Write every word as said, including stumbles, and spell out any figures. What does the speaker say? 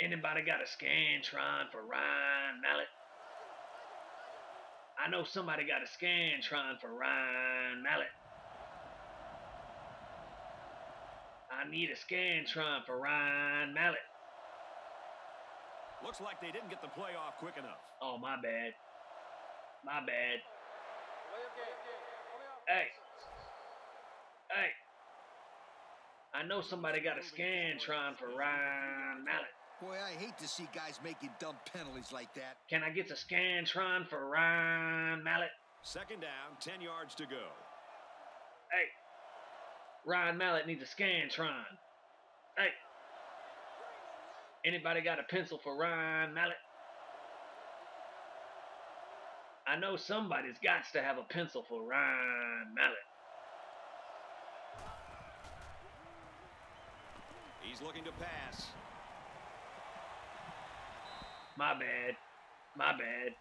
Anybody got a Scantron for Ryan Mallett? I know somebody got a Scantron for Ryan Mallett. I need a Scantron for Ryan Mallett. Looks like they didn't get the play off quick enough. Oh, my bad. My bad. Hey. Hey. I know somebody got a Scantron for Ryan Mallett. Boy, I hate to see guys making dumb penalties like that. Can I get the Scantron for Ryan Mallett? Second down, ten yards to go. Hey, Ryan Mallett needs a Scantron. Hey, anybody got a pencil for Ryan Mallett? I know somebody's got to have a pencil for Ryan Mallett. He's looking to pass. My bad. My bad.